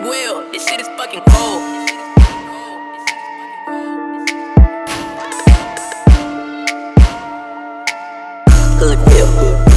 Big Will, this shit is fucking cold. Hood real.